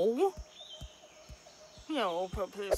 No. No, puppy.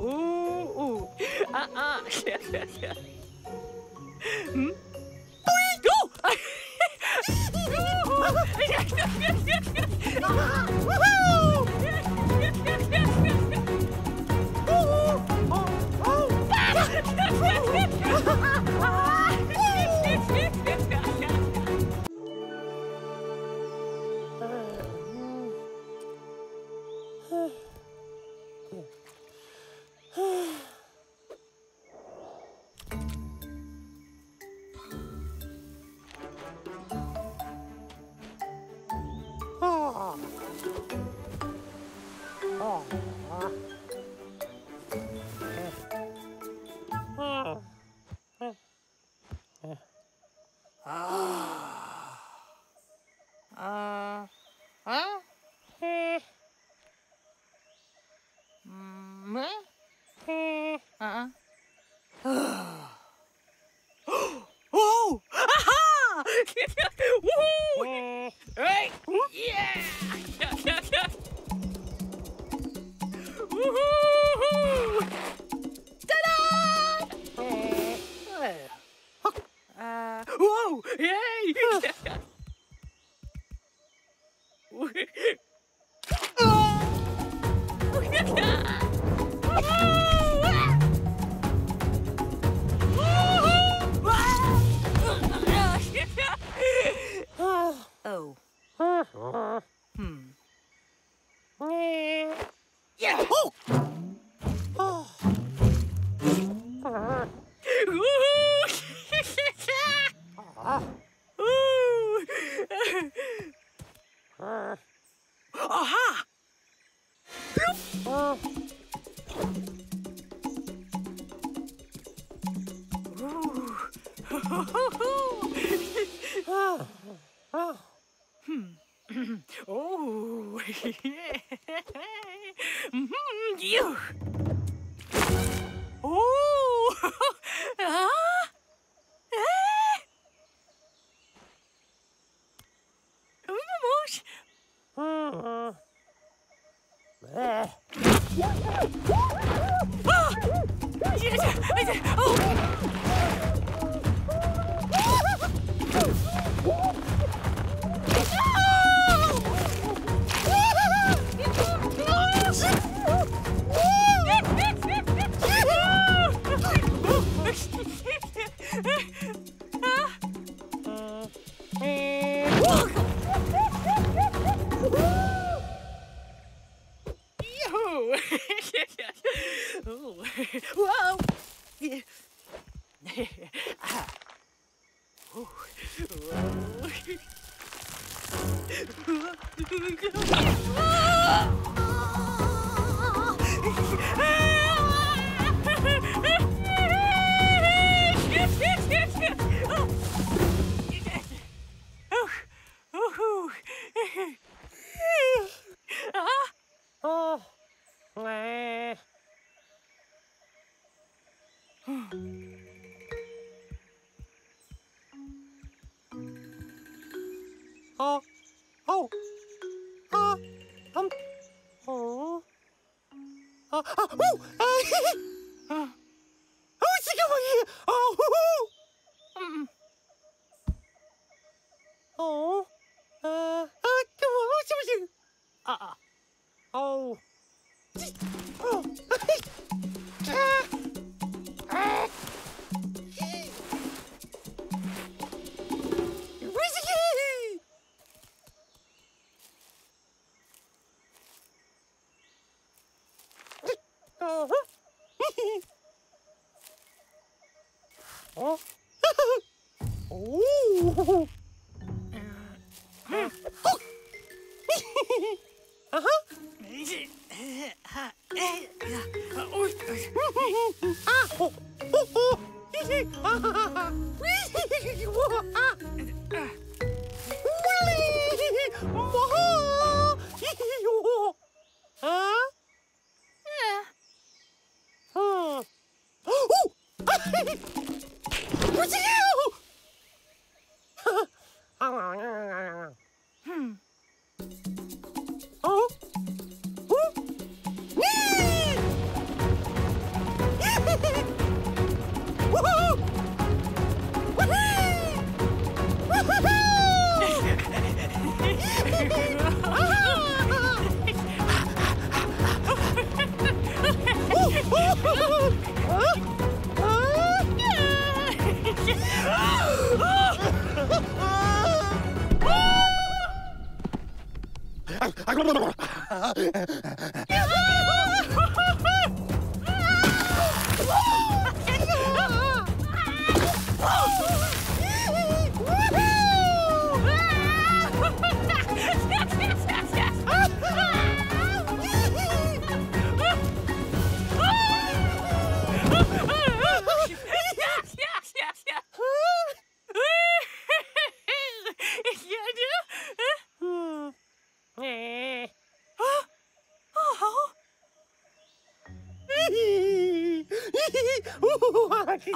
Ooh, ah, yeah. Hmm? Oh!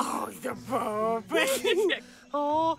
Oh, the bubble! Oh, oh.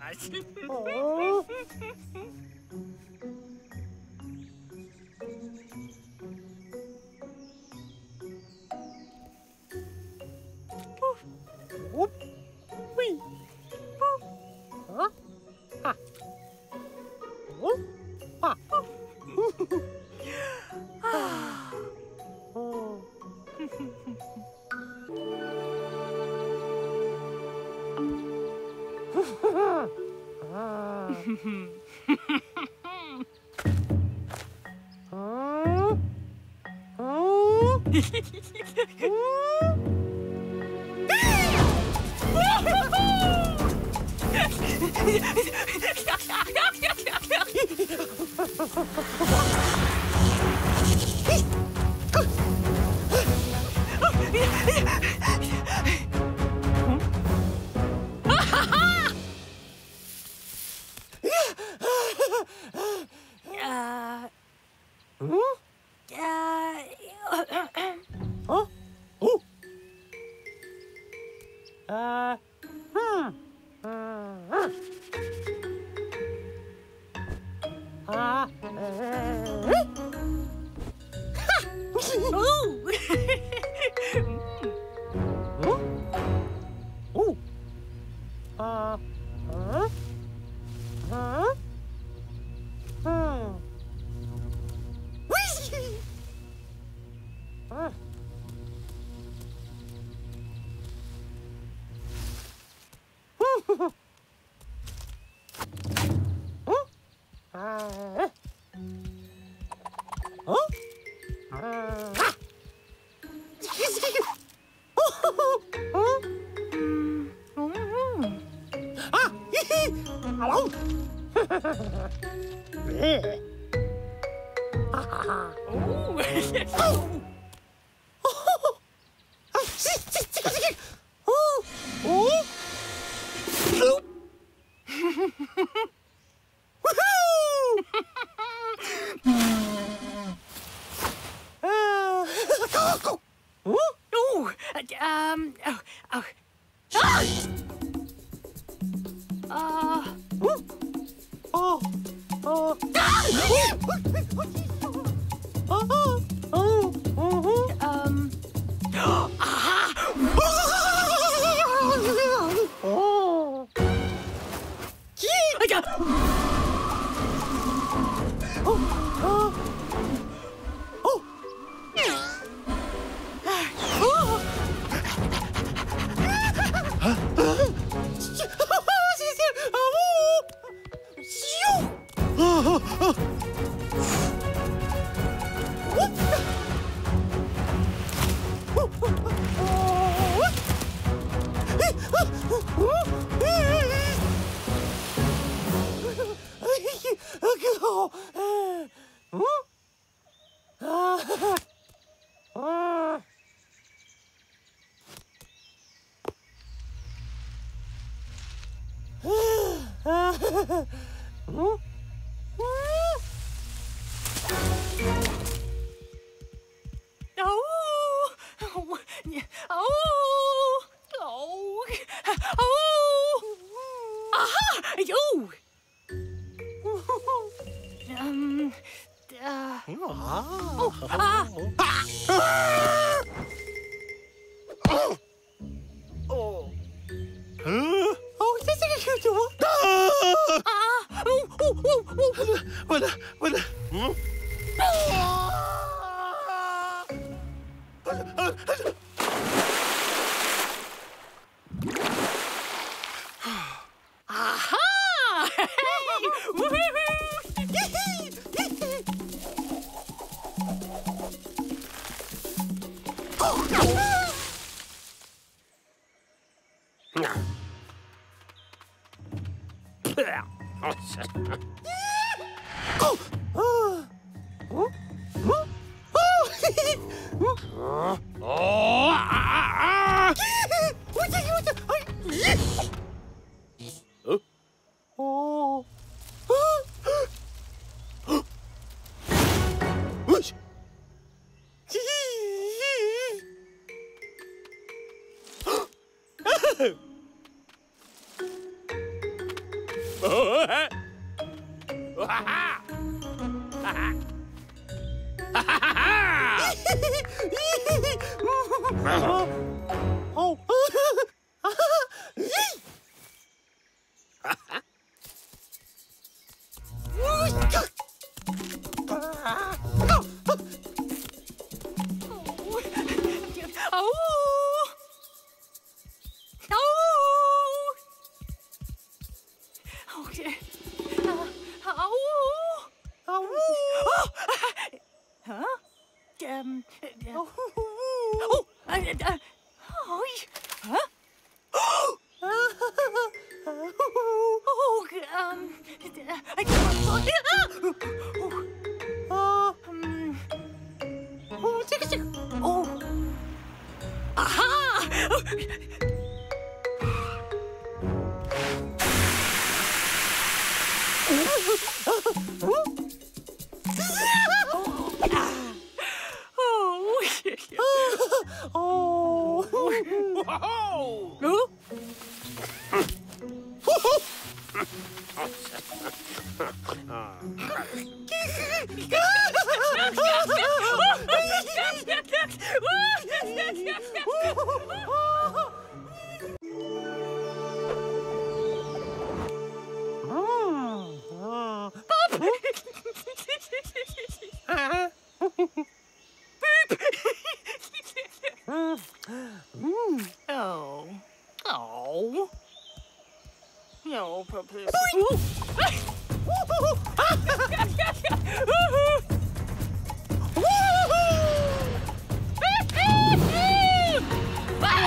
Oh!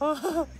Oh. Huh?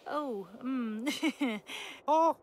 Oh, Ooh.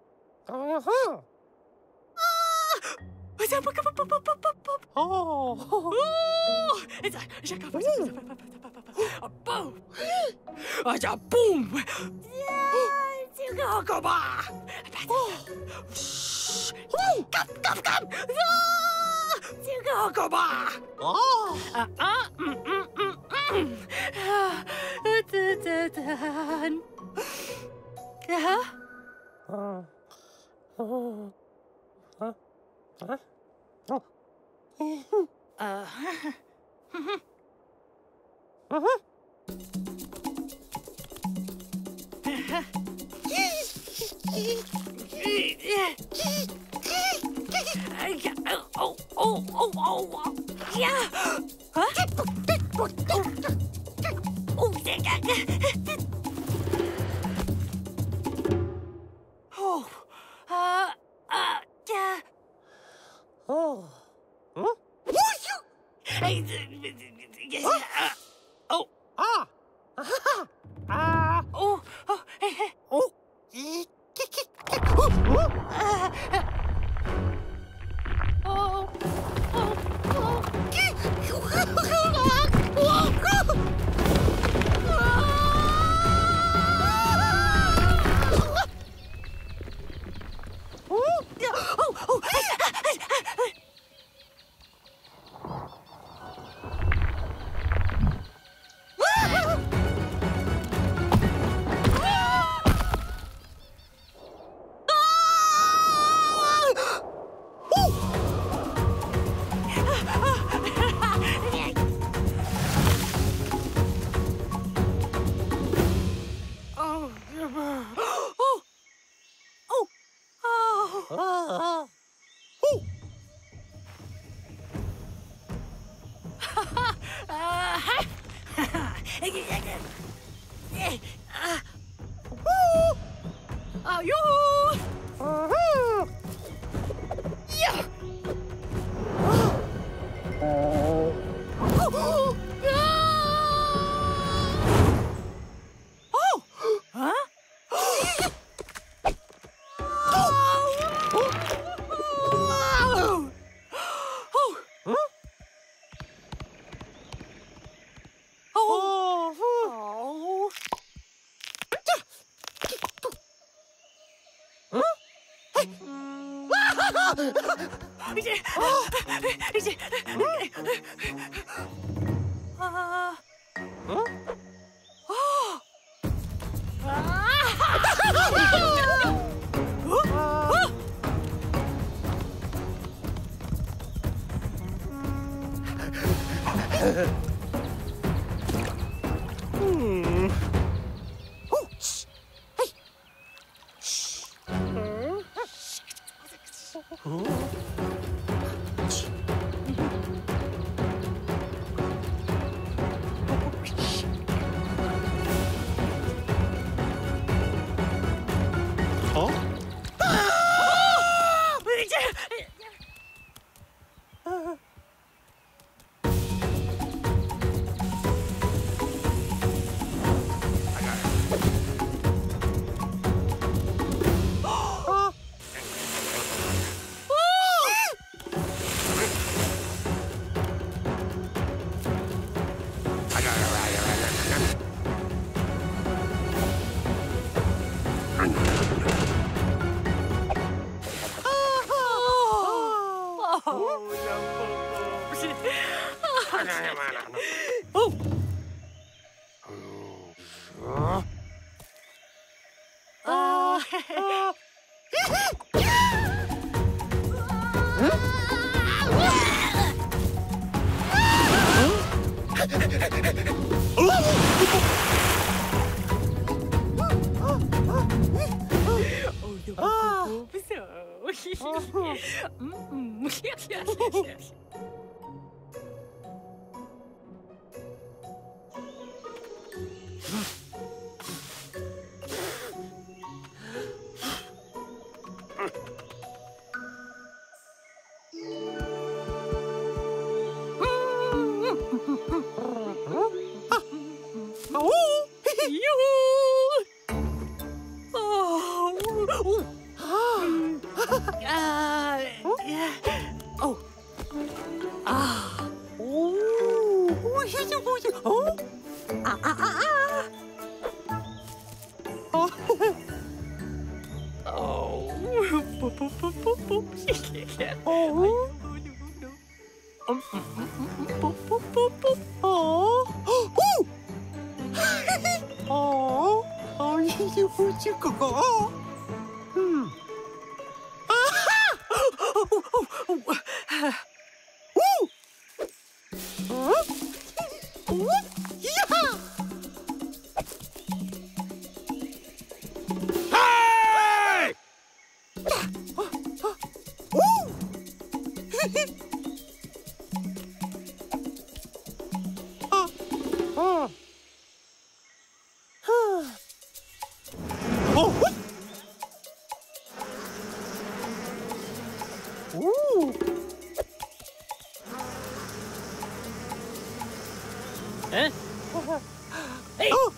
Oh. Oh. Oh. Oh, you put your cocoa. Hmm. Ah! Woo! Woo! Yeah! Hey! Woo!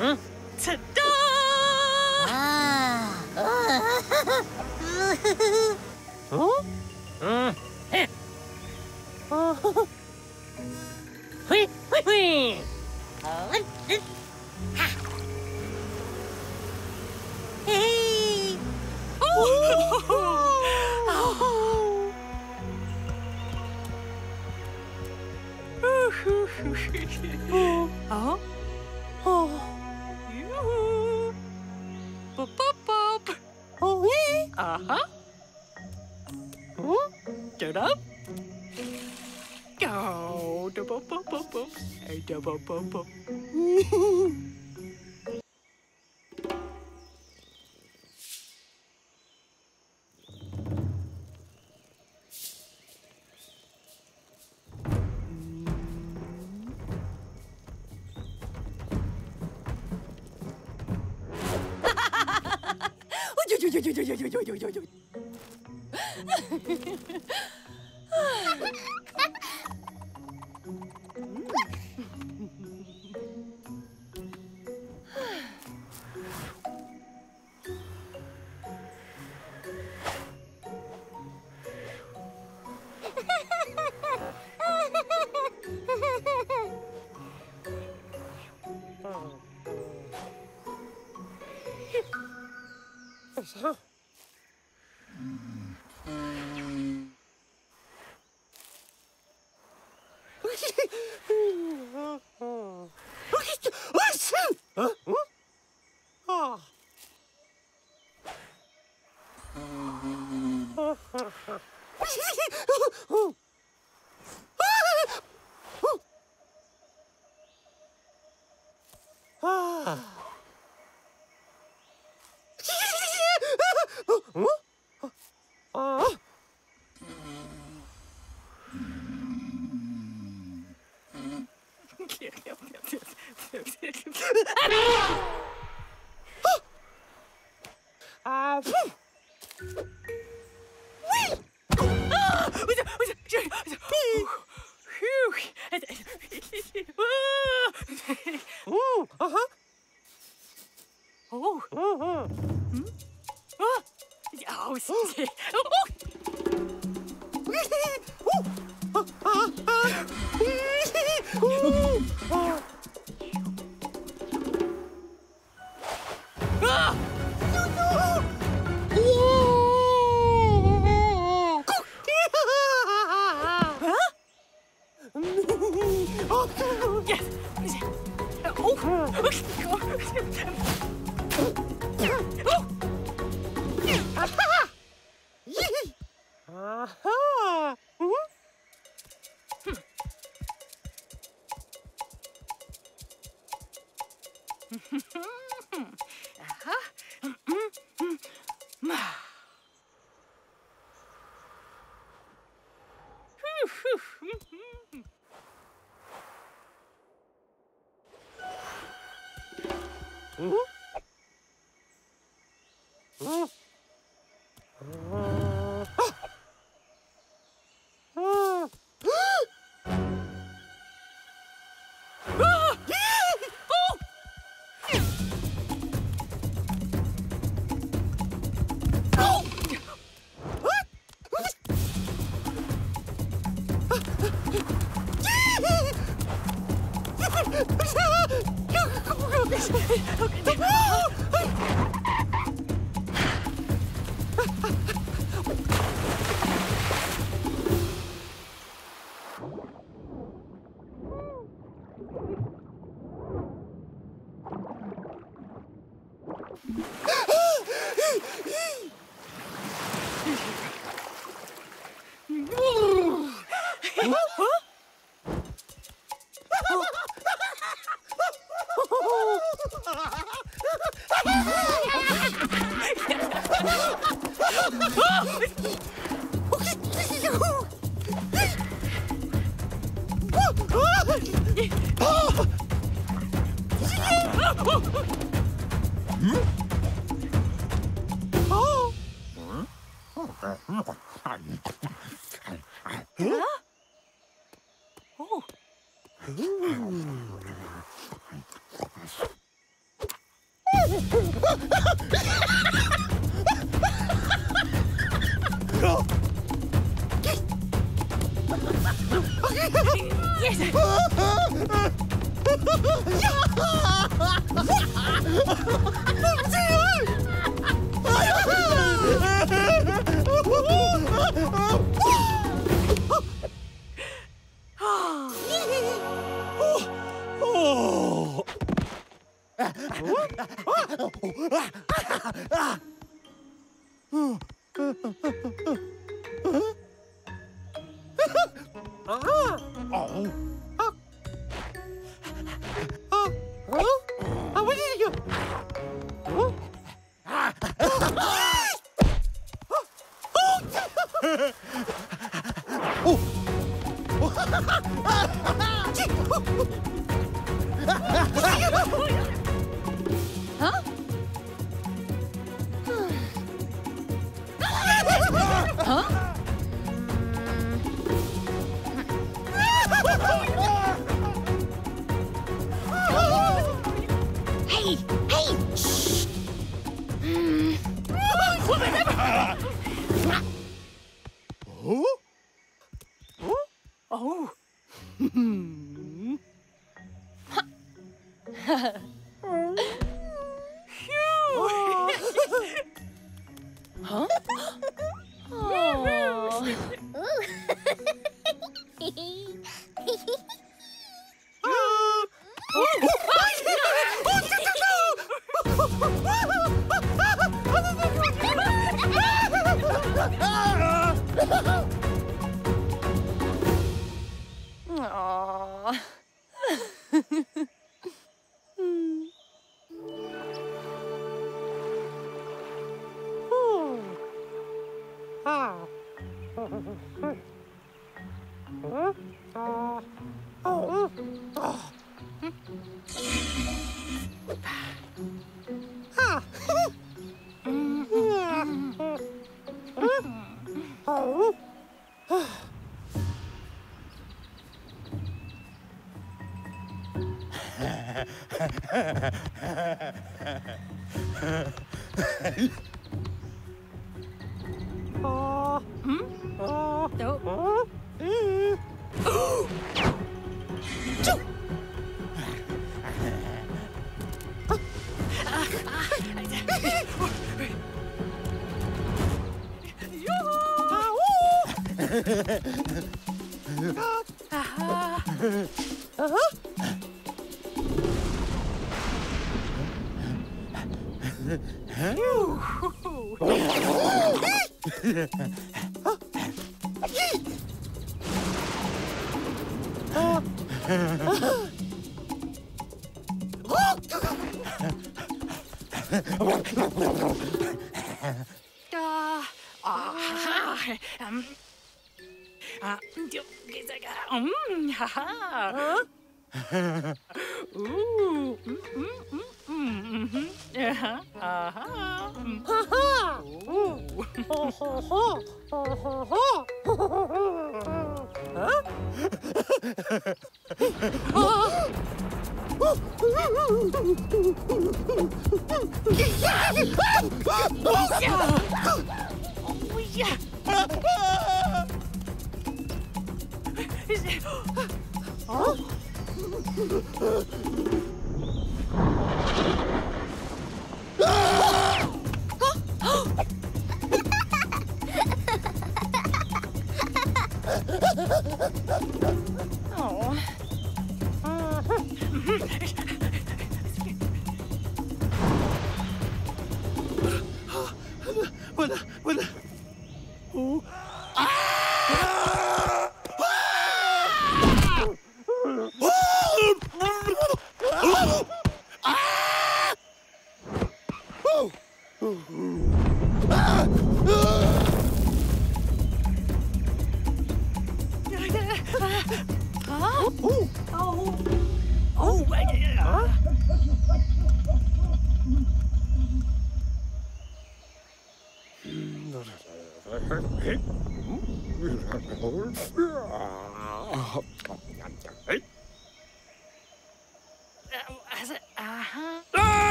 Huh? Ta-da! Ah. Huh? Heh. Oh. Hui, hui, hui. Ha. Hey. Oh. Oh. Oh. Oh. Boop, boop, boop. Oh, yeah. Uh-huh. Oh, get up. Go. Da, boop, boop, boop, boop. Hey, da, boop, boop, boop. Huh?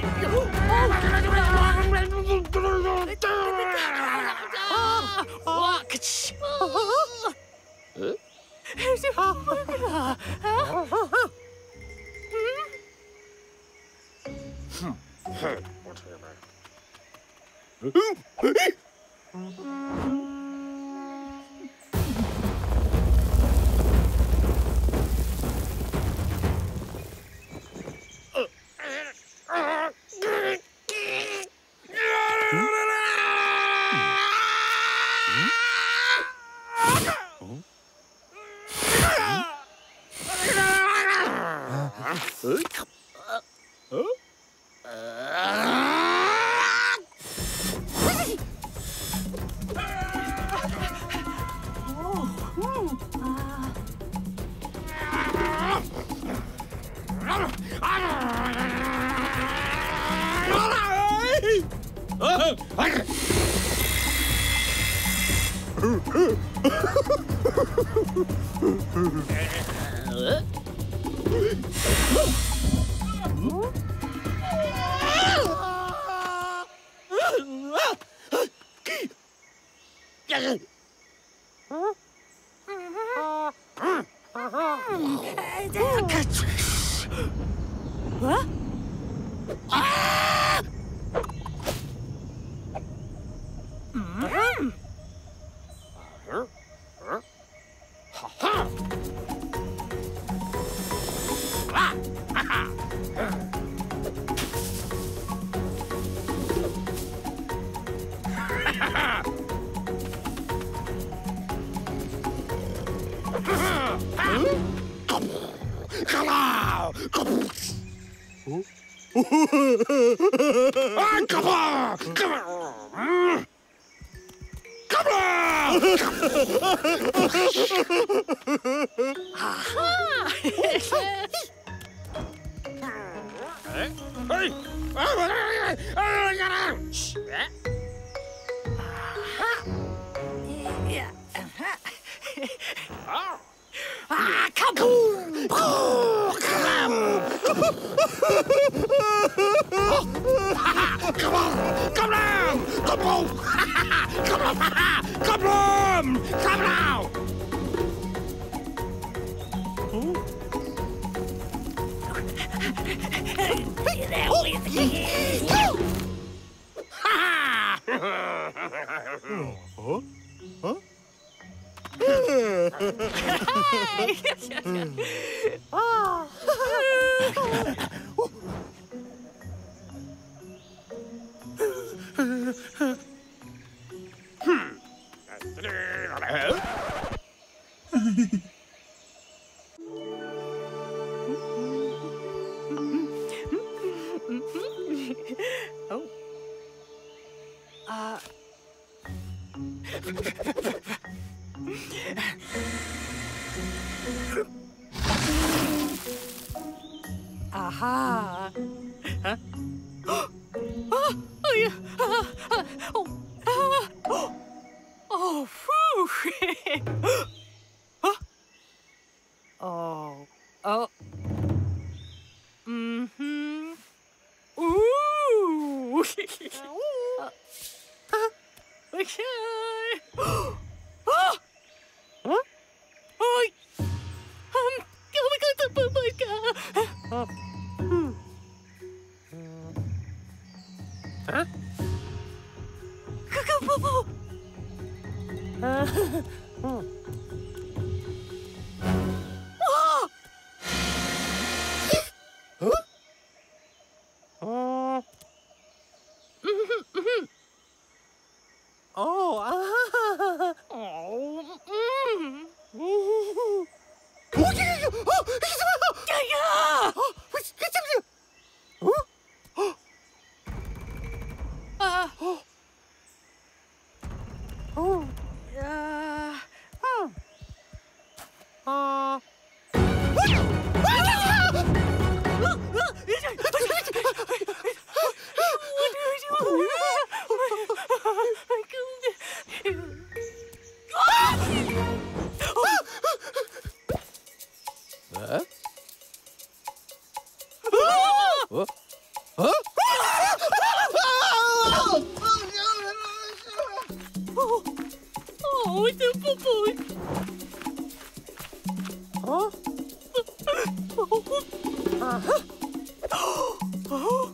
Huh? always do poo-poo. Huh? Uh-huh. Oh. Oh.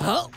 Ha!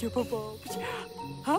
yapamamış. Ha?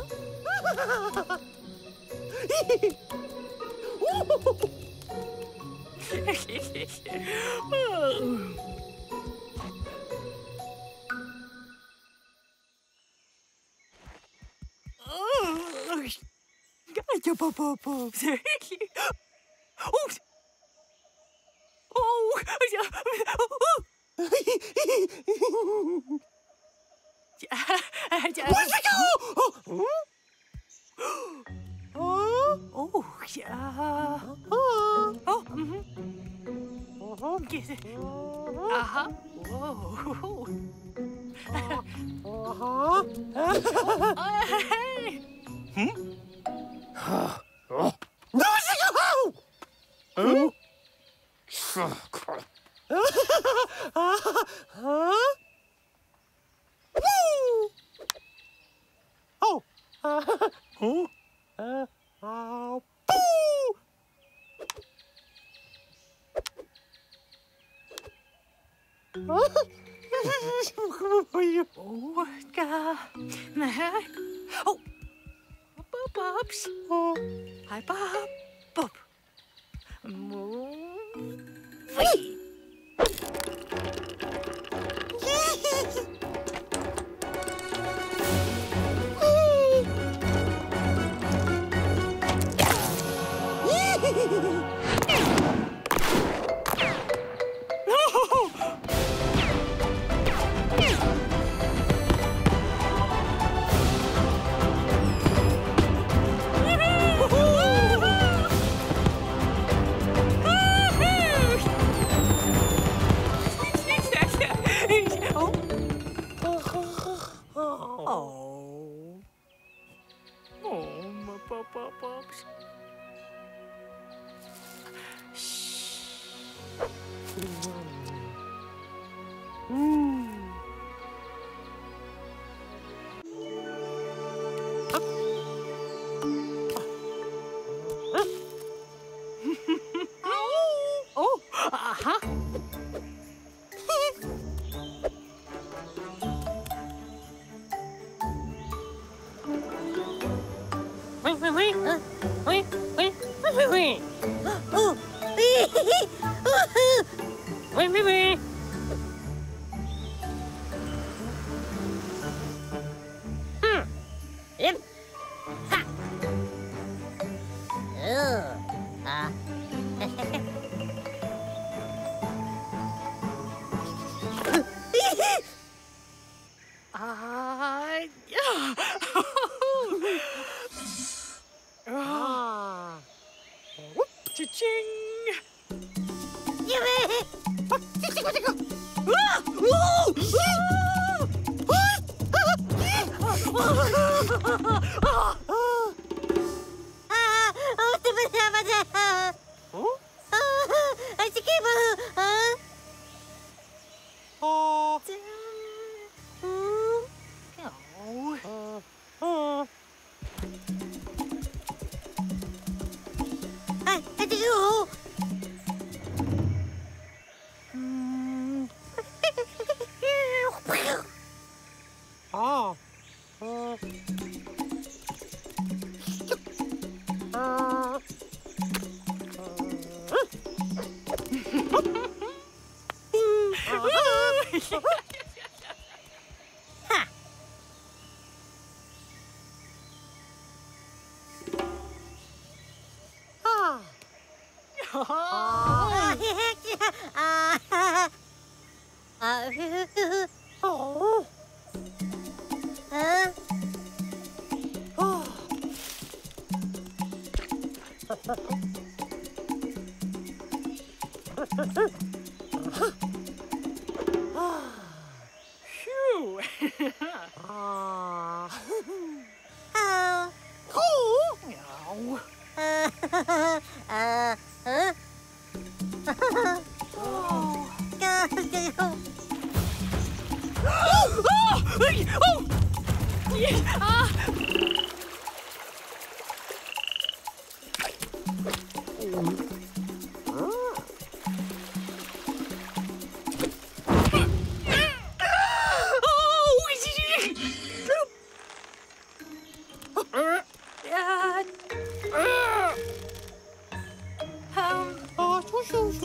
La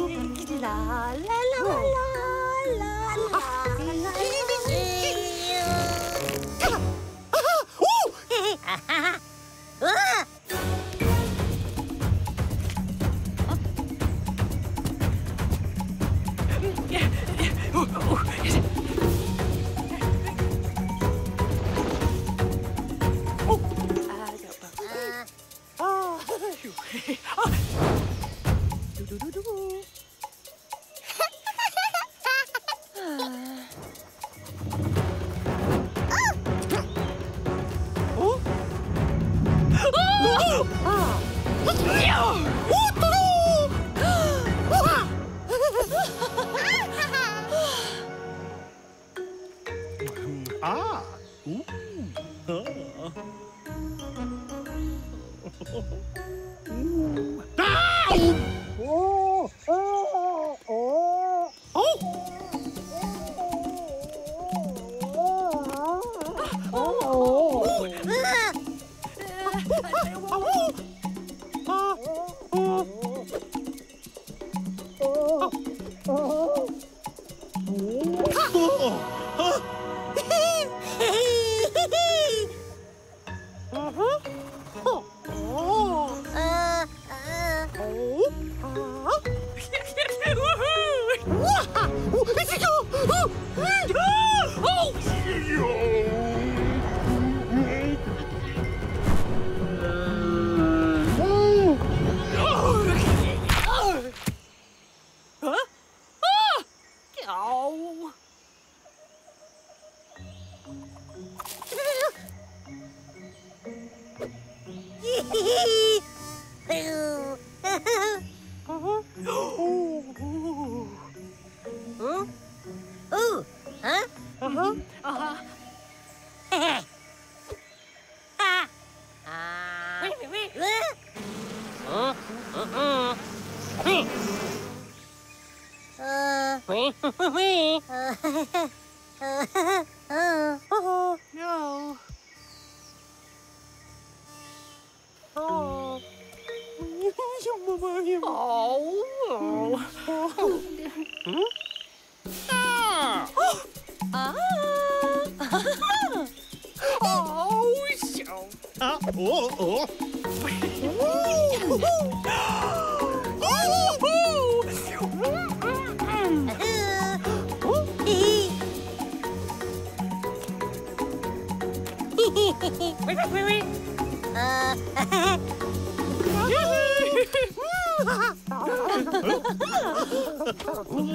la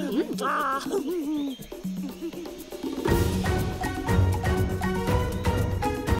la la la.